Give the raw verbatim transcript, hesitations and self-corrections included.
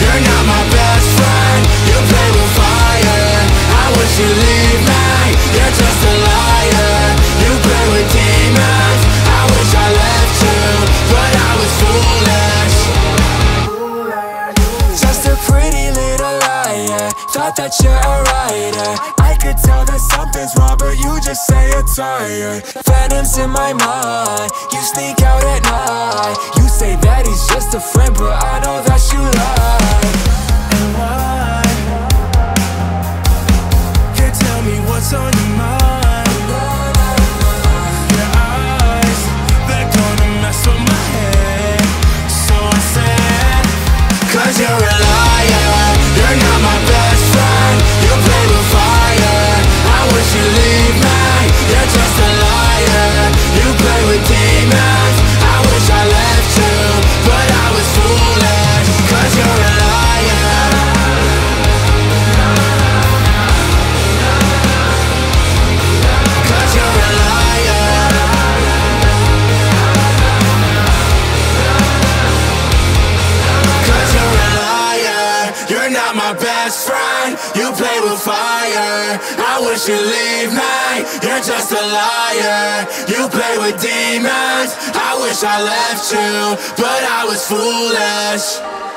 You're not my best friend, you play with fire. I wish you'd leave me, you're just a liar. You play with demons, I wish I left you, but I was foolish. Just a pretty little liar, thought that you're a writer. I could tell that something's wrong, but you just say you're tired. Phantoms in my mind, you sneak out at night. You say that he's just a friend, but I know that you lie. What's on your mind? Your eyes, they're gonna mess with my head. So I said, cause you're a liar. You're not my best friend, you play with fire. I wish you'd leave me, you're just a liar. You play with demons, I wish I left you, but I was foolish. Cause you're a liar. You play with fire, I wish you'd leave me, you're just a liar. You play with demons, I wish I left you, but I was foolish.